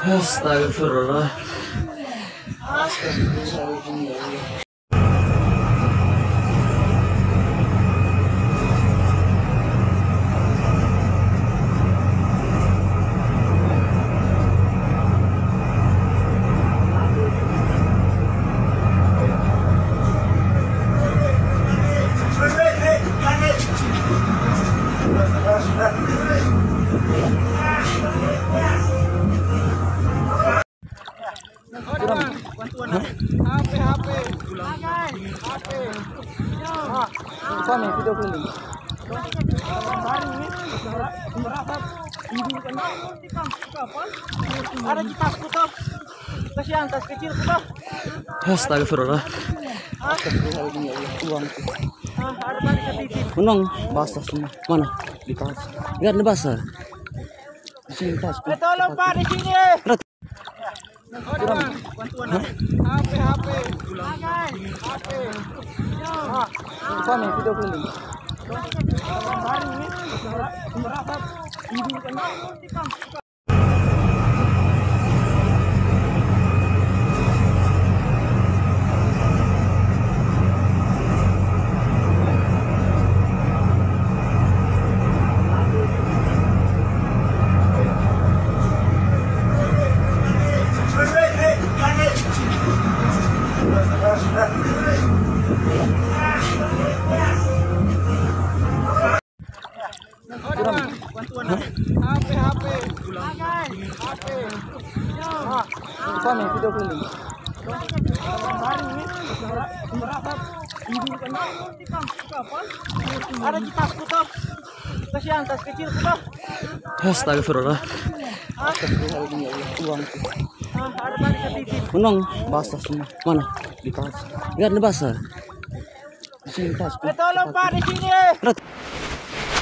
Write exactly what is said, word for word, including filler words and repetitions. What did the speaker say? Astagfirullah. Astagfirullah. Ada di tas kutub, kasihan tas kecil kutub. Astagfirullah. Menong basah semua. Mana? Di tas. Enggak ada basah. Di sini tas. Tolong Pak di sini. Kurang bantuan. H P H P. H P. Sana video keliling. Hari ada di tas kutub, kasihan tas kecil kutub. Astagfirullah. Menong basah semua. Mana? Di tas. Enggak ada basah. Di sini tas. Tolong Pak di sini.